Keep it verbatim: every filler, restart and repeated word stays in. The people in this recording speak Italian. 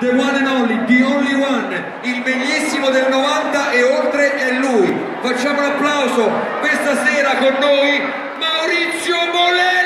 the one and only, the only one, il bellissimo del novanta e oltre è lui. Facciamo un applauso questa sera con noi Maurizio Molella.